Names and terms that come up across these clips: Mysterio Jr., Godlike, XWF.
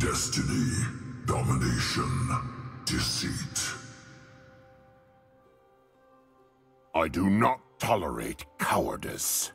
Destiny, domination, deceit. I do not tolerate cowardice.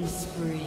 killing spree.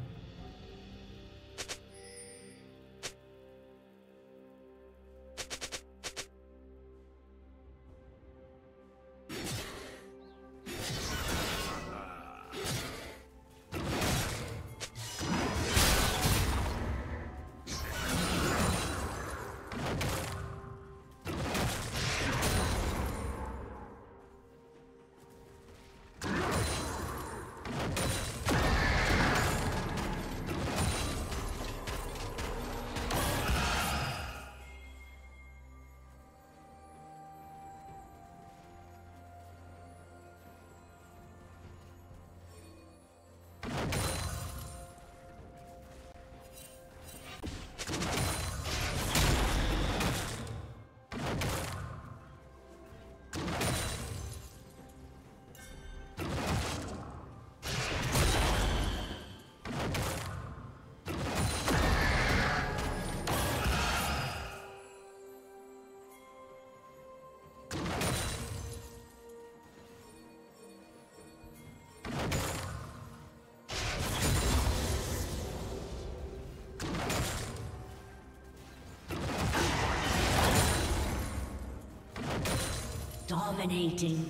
Dominating.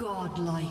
Godlike.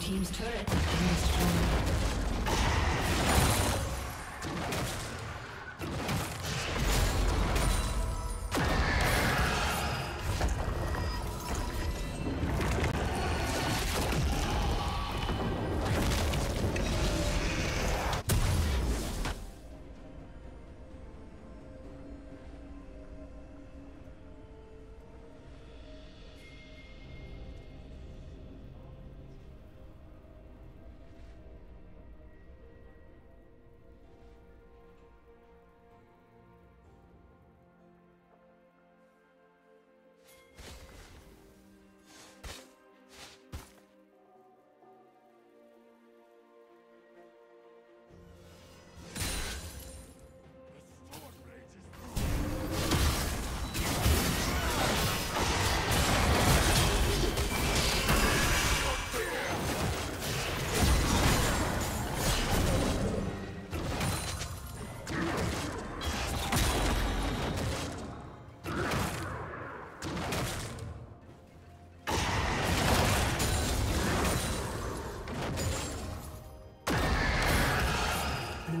Team's turret has been destroyed.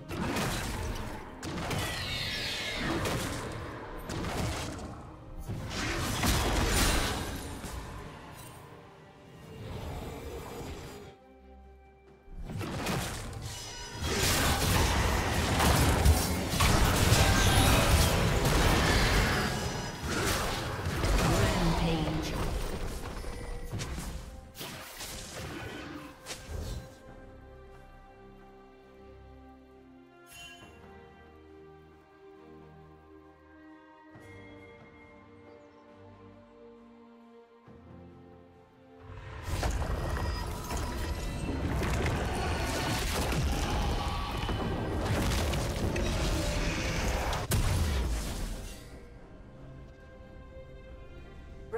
The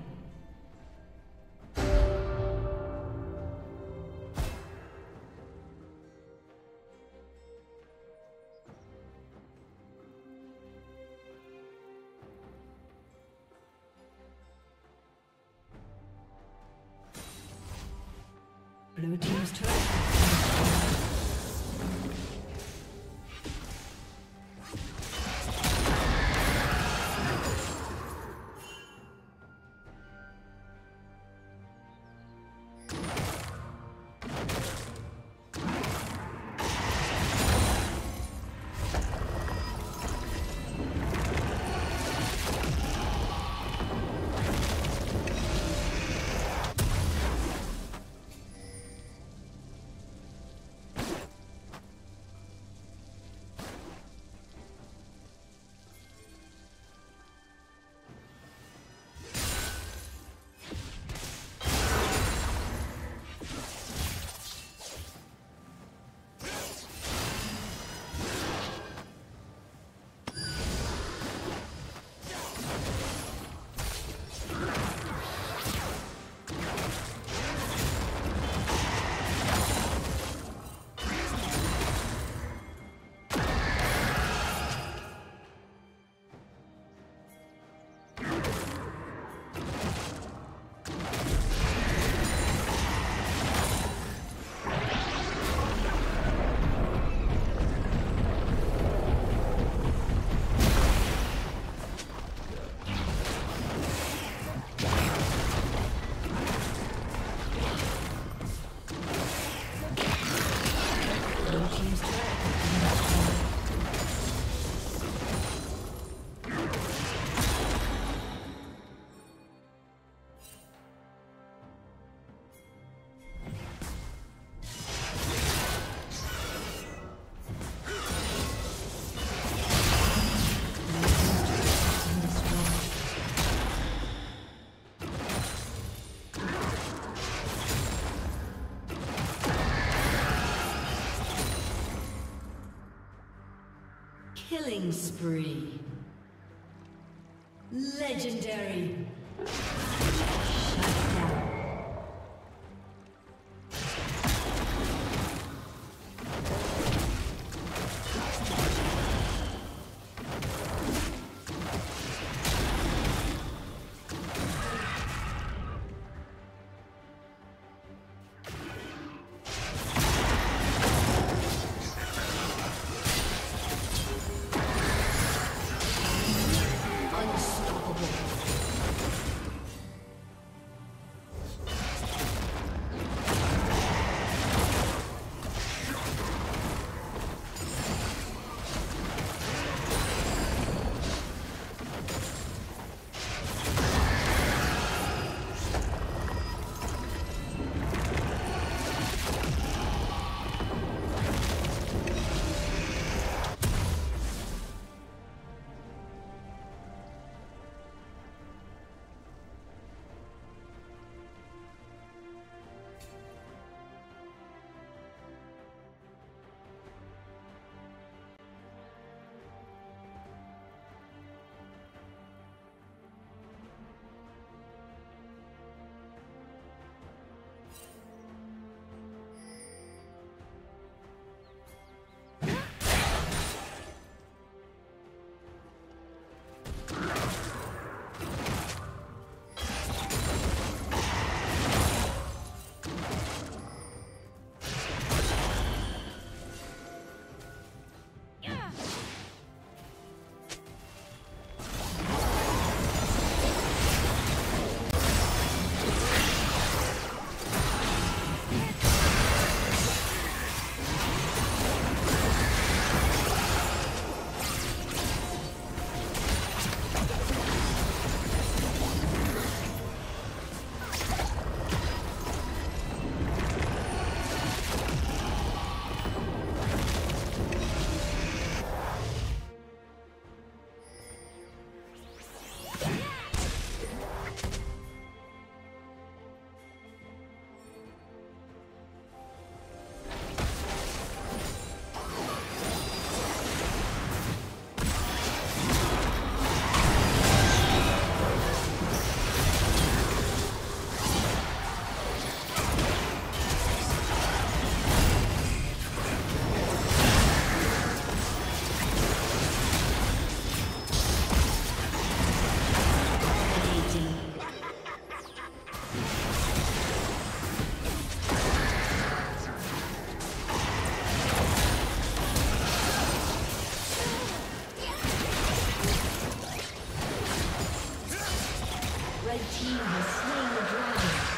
Blue team's turret has been destroyed. Killing spree. Legendary. team has slain the dragon.